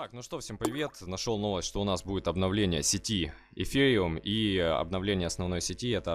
Так, ну что, всем привет. Нашел новость, что у нас будет обновление сети Ethereum и обновление основной сети. Это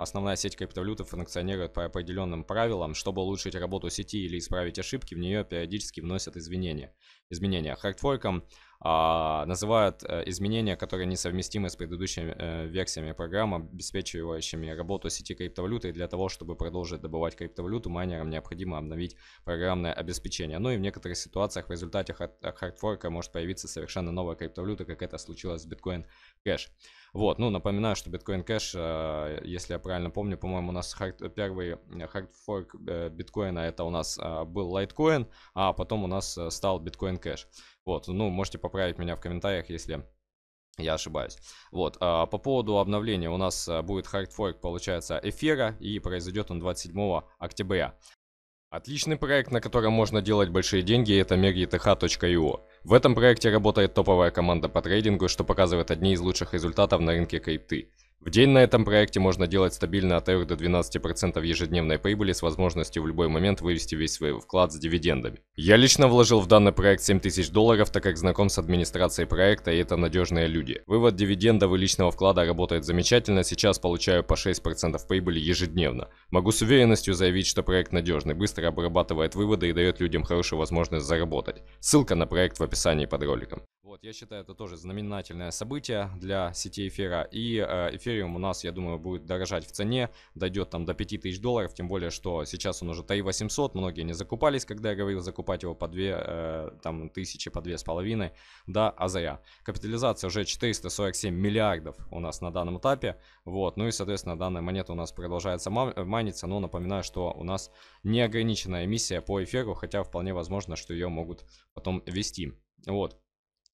основная сеть криптовалюты функционирует по определенным правилам. Чтобы улучшить работу сети или исправить ошибки, в нее периодически вносят изменения. Hard Fork'ом называют изменения, которые несовместимы с предыдущими версиями программ, обеспечивающими работу сети криптовалюты. И для того, чтобы продолжить добывать криптовалюту, майнерам необходимо обновить программное обеспечение. Ну и в некоторых ситуациях в результате Hard Fork'а может появиться совершенно новая криптовалюта, как это случилось с Bitcoin Cash. Вот, ну напоминаю, что Bitcoin Cash, если я правильно помню, по-моему, у нас первый Hard Fork биткоина, это у нас был Litecoin, а потом у нас стал Bitcoin Cash. Вот, ну, можете поправить меня в комментариях, если я ошибаюсь. Вот, по поводу обновления у нас будет hard fork, получается, эфира, и произойдет он 27 октября. Отличный проект, на котором можно делать большие деньги, это Mireth.io. В этом проекте работает топовая команда по трейдингу, что показывает одни из лучших результатов на рынке крипты. В день на этом проекте можно делать стабильно от 3 до 12% ежедневной прибыли с возможностью в любой момент вывести весь свой вклад с дивидендами. Я лично вложил в данный проект $7000, так как знаком с администрацией проекта, и это надежные люди. Вывод дивидендов и личного вклада работает замечательно, сейчас получаю по 6% прибыли ежедневно. Могу с уверенностью заявить, что проект надежный, быстро обрабатывает выводы и дает людям хорошую возможность заработать. Ссылка на проект в описании под роликом. Вот, я считаю, это тоже знаменательное событие для сети эфира. И эфириум у нас, я думаю, будет дорожать в цене, дойдет там до $5000, тем более, что сейчас он уже 3800, многие не закупались, когда я говорил закупать его по 2000, по 2500, да, а зря. Капитализация уже 447 миллиардов у нас на данном этапе, вот, ну и, соответственно, данная монета у нас продолжается майниться, но напоминаю, что у нас неограниченная эмиссия по эфиру, хотя вполне возможно, что ее могут потом вести, вот.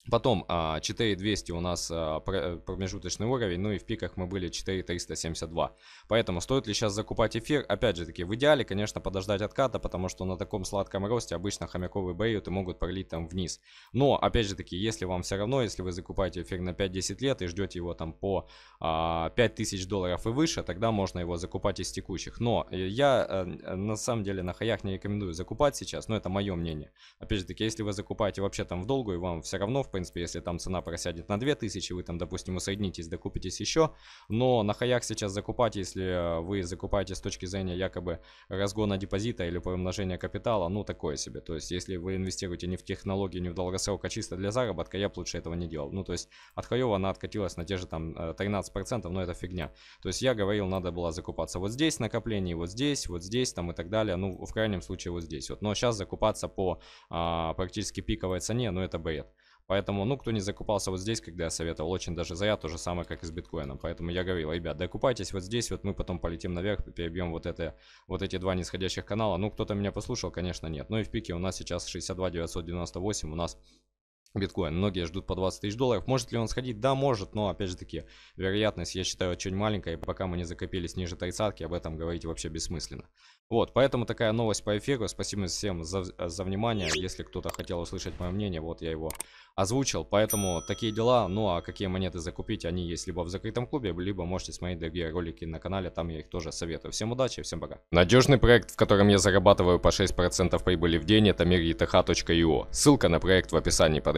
Потом 4200 у нас промежуточный уровень, ну и в пиках мы были 4372. Поэтому стоит ли сейчас закупать эфир? Опять же таки, в идеале, конечно, подождать отката, потому что на таком сладком росте обычно хомяковые бейты могут пролить там вниз. Но, опять же таки, если вам все равно, если вы закупаете эфир на 5-10 лет и ждете его там по $5000 и выше, тогда можно его закупать из текущих. Но я на самом деле на хаях не рекомендую закупать сейчас, но это мое мнение. Опять же таки, если вы закупаете вообще там в долгую, вам все равно, в принципе, если там цена просядет на 2000, вы там, допустим, усреднитесь, докупитесь еще. Но на хаях сейчас закупать, если вы закупаете с точки зрения якобы разгона депозита или помножения капитала, ну такое себе. То есть, если вы инвестируете не в технологии, не в долгосрок, а чисто для заработка, я бы лучше этого не делал. Ну, то есть, от хаева она откатилась на те же там 13%, но это фигня. То есть, я говорил, надо было закупаться вот здесь, накопление, вот здесь там и так далее. Ну, в крайнем случае, вот здесь вот. Но сейчас закупаться по практически пиковой цене, ну, это бред. Поэтому, ну, кто не закупался вот здесь, когда я советовал, очень даже зря, то же самое, как и с биткоином. Поэтому я говорил, ребят, докупайтесь вот здесь, вот мы потом полетим наверх, перебьем вот эти два нисходящих канала. Ну, кто-то меня послушал, конечно, нет. Ну и в пике у нас сейчас 62998, у нас биткоин. Многие ждут по $20 000. Может ли он сходить? Да, может, но, опять же таки, вероятность, я считаю, очень маленькая, и пока мы не закопились ниже 30-ки, об этом говорить вообще бессмысленно. Вот, поэтому такая новость по эфиру. Спасибо всем за внимание. Если кто-то хотел услышать мое мнение, вот я его озвучил. Поэтому такие дела. Ну, а какие монеты закупить, они есть либо в закрытом клубе, либо можете смотреть другие ролики на канале, там я их тоже советую. Всем удачи, всем пока. Надежный проект, в котором я зарабатываю по 6% прибыли в день, это Mireth.io. Ссылка на проект в описании под